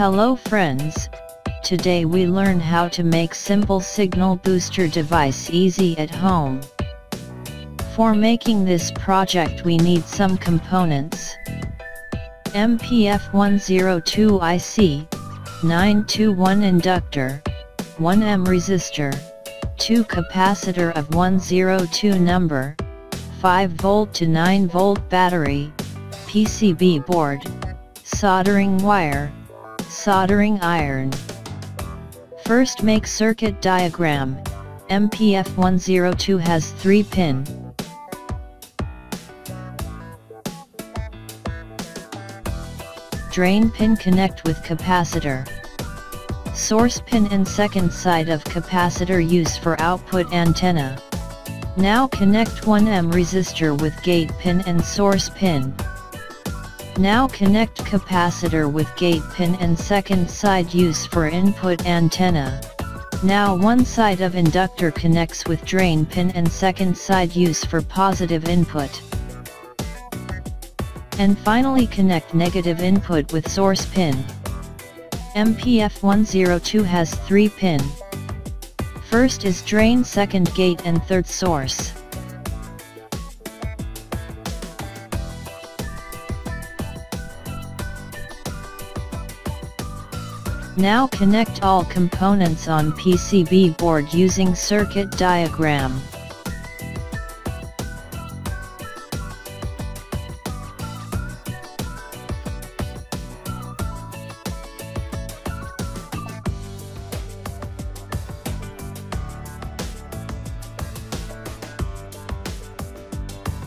Hello friends, today we learn how to make simple signal booster device easy at home. For making this project we need some components: MPF102 IC, 921 inductor, 1M resistor, 2 capacitor of 102 number, 5V to 9V battery, PCB board, soldering wire, soldering iron. First make circuit diagram. MPF102 has 3 pin. Drain pin connect with capacitor. Source pin and second side of capacitor use for output antenna. Now connect 1M resistor with gate pin and source pin. Now connect capacitor with gate pin and second side use for input antenna. Now one side of inductor connects with drain pin and second side use for positive input. And finally connect negative input with source pin. MPF102 has 3 pin. First is drain, second gate and third source. Now connect all components on PCB board using circuit diagram.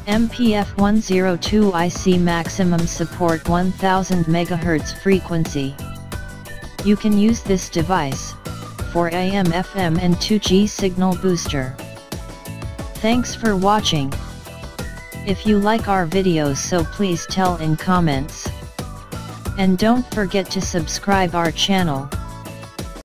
MPF102 IC maximum support 1000 MHz frequency. You can use this device for AM, FM and 2G signal booster. Thanks for watching. If you like our videos, so please tell in comments. And don't forget to subscribe our channel.